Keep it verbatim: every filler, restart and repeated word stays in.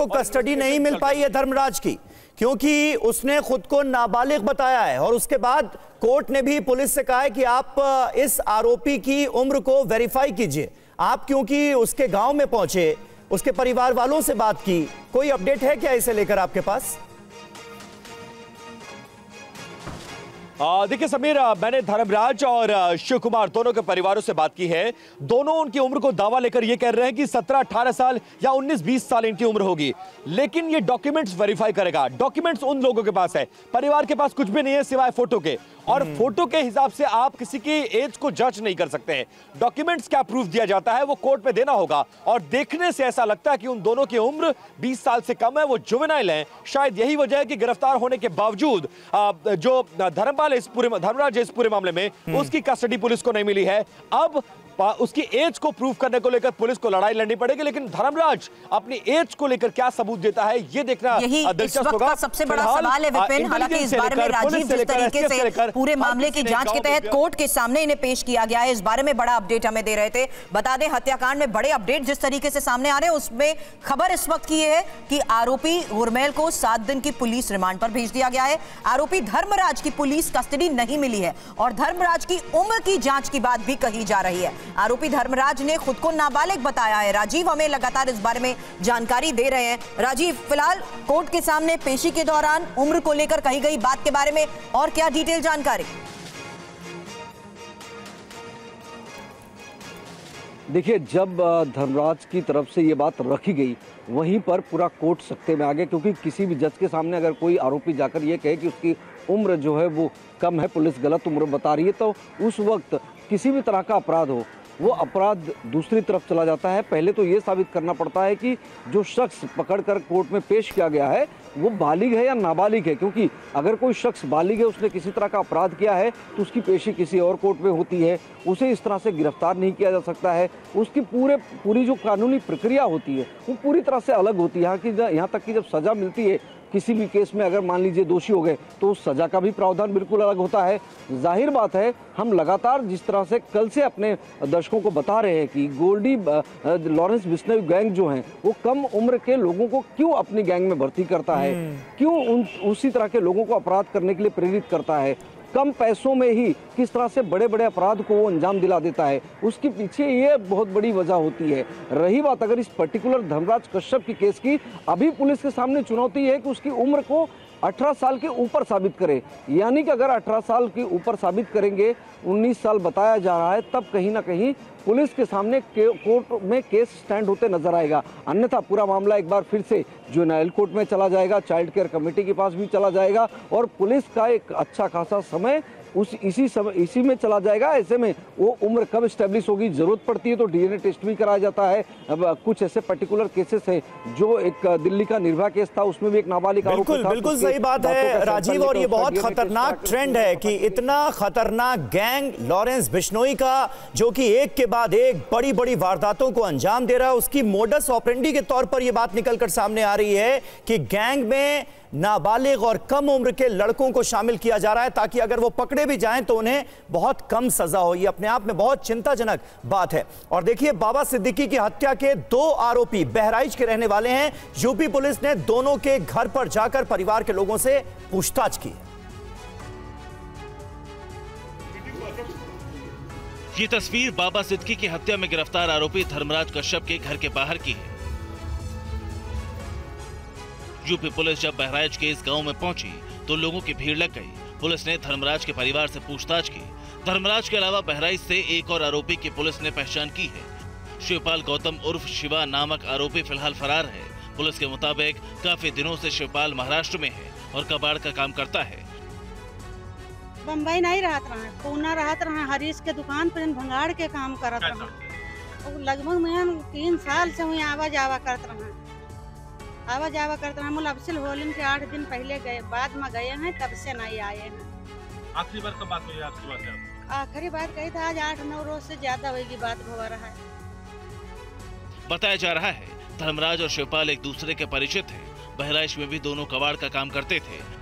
को कस्टडी नहीं मिल पाई है धर्मराज की, क्योंकि उसने खुद को नाबालिग बताया है, और उसके बाद कोर्ट ने भी पुलिस से कहा है कि आप इस आरोपी की उम्र को वेरीफाई कीजिए। आप क्योंकि उसके गांव में पहुंचे, उसके परिवार वालों से बात की, कोई अपडेट है क्या इसे लेकर आपके पास? देखिए समीर, मैंने धर्मराज और शिवकुमार दोनों के परिवारों से बात की है। दोनों उनकी उम्र को दावा लेकर ये कह रहे हैं कि सत्रह अठारह साल या उन्नीस बीस साल इनकी उम्र होगी, लेकिन ये डॉक्यूमेंट्स वेरीफाई करेगा। डॉक्यूमेंट्स उन लोगों के पास है, परिवार के पास कुछ भी नहीं है सिवाय फोटो के, और फोटो के हिसाब से आप किसी की एज को जज नहीं कर सकते हैं। डॉक्यूमेंट्स क्या प्रूफ दिया जाता है वो कोर्ट में देना होगा, और देखने से ऐसा लगता है कि उन दोनों की उम्र बीस साल से कम है, वो जुवेनाइल है। शायद यही वजह है कि गिरफ्तार होने के बावजूद जो धर्मपाल इस पूरे धर्मराज इस पूरे मामले में उसकी कस्टडी पुलिस को नहीं मिली है। अब उसकी एज को प्रूफ करने को लेकर पुलिस को लड़ाई लड़नी पड़ेगी, लेकिन धर्मराज अपनी एज को लेकर क्या सबूत देता है ये देखना दिलचस्प होगा। सबसे बड़ा सवाल है विपिन, हालांकि इस बारे में राजीव जिस तरीके से पूरे मामले की जांच के तहत कोर्ट के सामने इन्हें पेश किया गया है, इस बारे में बड़ा अपडेट हमें दे रहे थे। बता दें हत्याकांड में बड़े अपडेट जिस तरीके से सामने आ रहे हैं उसमें खबर इस वक्त की है कि आरोपी गुरमेल को सात दिन की पुलिस रिमांड पर भेज दिया गया है। आरोपी धर्मराज की पुलिस कस्टडी नहीं मिली है, और धर्मराज की उम्र की जांच की बात भी कही जा रही है। आरोपी धर्मराज ने खुद को नाबालिग बताया है। राजीव हमें लगातार इस बारे में जानकारी दे रहे हैं। राजीव, फिलहाल कोर्ट के सामने पेशी के दौरान उम्र को लेकर कही गई बात के बारे में और क्या डिटेल जानकारी? देखिए, जब धर्मराज की तरफ से ये बात रखी गई वहीं पर पूरा कोर्ट सकते में आ गया, क्योंकि किसी भी जज के सामने अगर कोई आरोपी जाकर ये कहे कि उसकी उम्र जो है वो कम है, पुलिस गलत उम्र बता रही है, तो उस वक्त किसी भी तरह का अपराध हो वो अपराध दूसरी तरफ चला जाता है। पहले तो ये साबित करना पड़ता है कि जो शख्स पकड़कर कोर्ट में पेश किया गया है वो बालिग है या नाबालिग है, क्योंकि अगर कोई शख्स बालिग है, उसने किसी तरह का अपराध किया है, तो उसकी पेशी किसी और कोर्ट में होती है, उसे इस तरह से गिरफ्तार नहीं किया जा सकता है। उसकी पूरे पूरी जो कानूनी प्रक्रिया होती है वो पूरी तरह से अलग होती है। यहाँ की यहाँ तक कि जब सज़ा मिलती है किसी भी केस में, अगर मान लीजिए दोषी हो गए, तो उस सज़ा का भी प्रावधान बिल्कुल अलग होता है। जाहिर बात है, हम लगातार जिस तरह से कल से अपने दर्शकों को बता रहे हैं कि गोल्डी लॉरेंस बिश्नोई गैंग जो हैं वो कम उम्र के लोगों को क्यों अपनी गैंग में भर्ती करता है, क्यों उन उसी तरह के लोगों को अपराध करने के लिए प्रेरित करता है, कम पैसों में ही किस तरह से बड़े बड़े अपराध को वो अंजाम दिला देता है, उसके पीछे ये बहुत बड़ी वजह होती है। रही बात अगर इस पर्टिकुलर धर्मराज कश्यप की केस की, अभी पुलिस के सामने चुनौती है कि उसकी उम्र को अठारह साल के ऊपर साबित करें, यानी कि अगर अठारह साल के ऊपर साबित करेंगे, उन्नीस साल बताया जा रहा है, तब कहीं ना कहीं पुलिस के सामने कोर्ट में केस स्टैंड होते नजर आएगा। अन्यथा पूरा मामला एक बार फिर से जुवेनाइल कोर्ट में चला जाएगा, चाइल्ड केयर कमेटी के पास भी चला जाएगा, और पुलिस का एक अच्छा खासा समय उस इसी समय इसी में चला जाएगा। ऐसे में वो उम्र कब स्टैब्लिश होगी, जरूरत पड़ती है तो डीएनए टेस्ट भी कराया जाता है। अब कुछ ऐसे पर्टिकुलर केसेस हैं, जो एक दिल्ली का निर्भया केस था, उसमें भी एक नाबालिग आरोपी था। बिल्कुल बिल्कुल सही बात है राजीव, और ये बहुत खतरनाक ट्रेंड है कि इतना खतरनाक गैंग लॉरेंस बिश्नोई का, जो कि एक के बाद एक बड़ी बड़ी वारदातों को अंजाम दे रहा है, उसकी मोडस ऑपरेंडी के तौर पर यह बात निकलकर सामने आ रही है कि गैंग में नाबालिग और कम उम्र के लड़कों को शामिल किया जा रहा है, ताकि अगर वो पकड़े भी जाएं तो उन्हें बहुत कम सजा हो। ये अपने आप में बहुत चिंताजनक बात है। और देखिए, बाबा सिद्दीकी की हत्या के दो आरोपी बहराइच के रहने वाले हैं। यूपी पुलिस ने दोनों के घर पर जाकर परिवार के लोगों से पूछताछ की। ये तस्वीर बाबा सिद्दीकी की हत्या में गिरफ्तार आरोपी धर्मराज कश्यप के घर के बाहर की है। यूपी पुलिस जब बहराइच के इस गांव में पहुंची तो लोगों की भीड़ लग गई। पुलिस ने धर्मराज के परिवार से पूछताछ की। धर्मराज के अलावा बहराइच से एक और आरोपी की पुलिस ने पहचान की है। शिवपाल गौतम उर्फ शिवा नामक आरोपी फिलहाल फरार है। पुलिस के मुताबिक काफी दिनों से शिवपाल महाराष्ट्र में है और कबाड़ का काम करता है। मुंबई नहीं रहत रहा, पूना रहत रहा, हरीश के दुकान पर भंगाड़ के काम करत रहा। लगभग मैं तीन साल से हुई आवा जावा करत रहा आवा जावा करते हम अफसिल होलिन के आठ दिन पहले गए, बाद में गए हैं, तब से नहीं आए हैं। आखिरी बार कब बात हुई आपकी? बात आखिरी बार कही था आज आठ नौ रोज से ज्यादा होगी बात हो रहा है। बताया जा रहा है धर्मराज और शिवपाल एक दूसरे के परिचित हैं। बहराइच में भी दोनों कबाड़ का काम करते थे।